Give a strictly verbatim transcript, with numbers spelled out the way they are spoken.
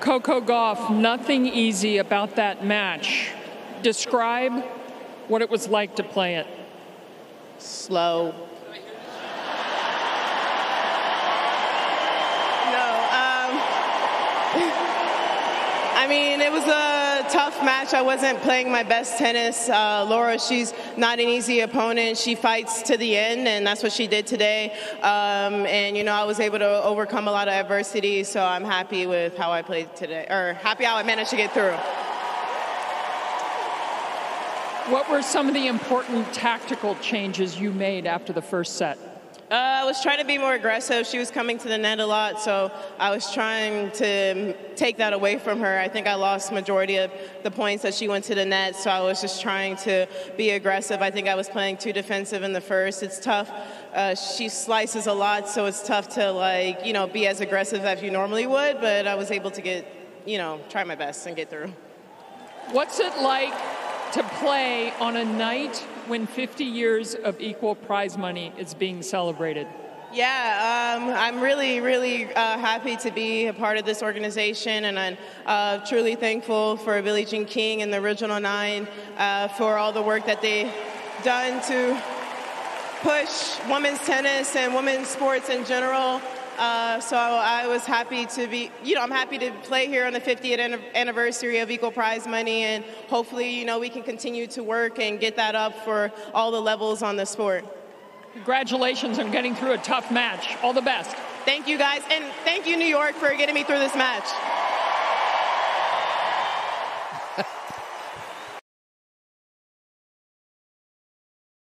Coco Gauff, nothing easy about that match. Describe what it was like to play it. Slow. I mean, it was a tough match. I wasn't playing my best tennis. Uh, Laura, she's not an easy opponent. She fights to the end, and that's what she did today. Um, and, you know, I was able to overcome a lot of adversity, so I'm happy with how I played today, or happy how I managed to get through. What were some of the important tactical changes you made after the first set? Uh, I was trying to be more aggressive. She was coming to the net a lot, so I was trying to take that away from her. I think I lost majority of the points that she went to the net, so I was just trying to be aggressive. I think I was playing too defensive in the first. It's tough. Uh, she slices a lot, so it's tough to, like, you know, be as aggressive as you normally would, but I was able to get, you know, try my best and get through. What's it like to play on a night when fifty years of equal prize money is being celebrated? Yeah, um, I'm really, really uh, happy to be a part of this organization, and I'm uh, truly thankful for Billie Jean King and the Original Nine uh, for all the work that they've done to push women's tennis and women's sports in general. Uh, so I was happy to be, you know, I'm happy to play here on the fiftieth anniversary of Equal Prize Money, and hopefully, you know, we can continue to work and get that up for all the levels on the sport. Congratulations on getting through a tough match. All the best. Thank you, guys, and thank you, New York, for getting me through this match.